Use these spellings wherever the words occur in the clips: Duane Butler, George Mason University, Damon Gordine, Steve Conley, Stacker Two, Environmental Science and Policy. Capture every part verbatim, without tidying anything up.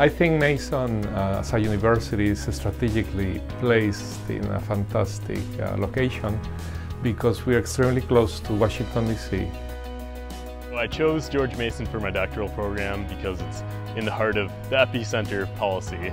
I think Mason uh, as a university is strategically placed in a fantastic uh, location because we are extremely close to Washington, D C Well, I chose George Mason for my doctoral program because it's in the heart of the epicenter of policy.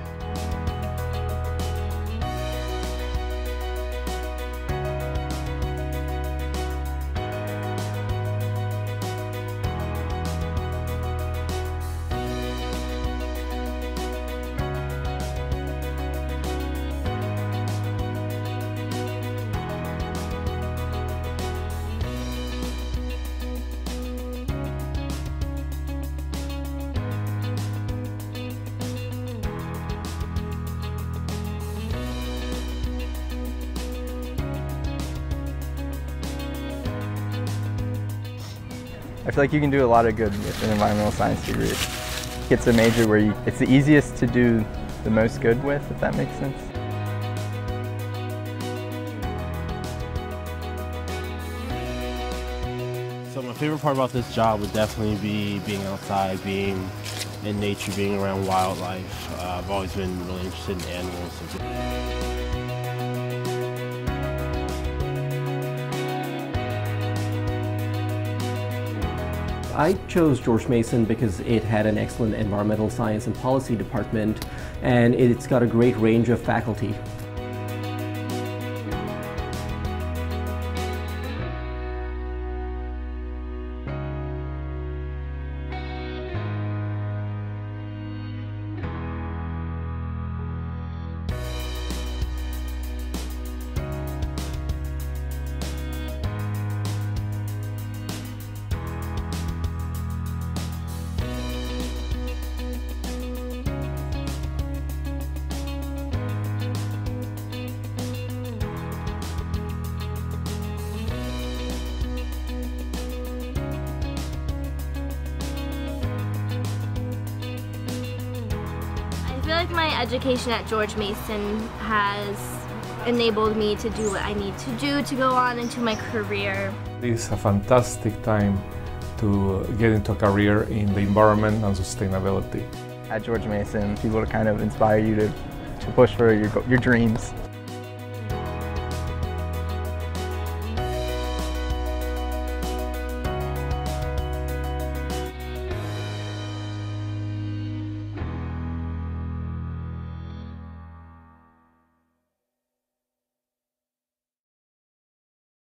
I feel like you can do a lot of good with an environmental science degree. It's a major where you, it's the easiest to do the most good with, if that makes sense. So my favorite part about this job would definitely be being outside, being in nature, being around wildlife. Uh, I've always been really interested in animals. I chose George Mason because it had an excellent environmental science and policy department, and it's got a great range of faculty. I feel like my education at George Mason has enabled me to do what I need to do to go on into my career. It's a fantastic time to get into a career in the environment and sustainability. At George Mason, people kind of inspire you to, to push for your, your dreams.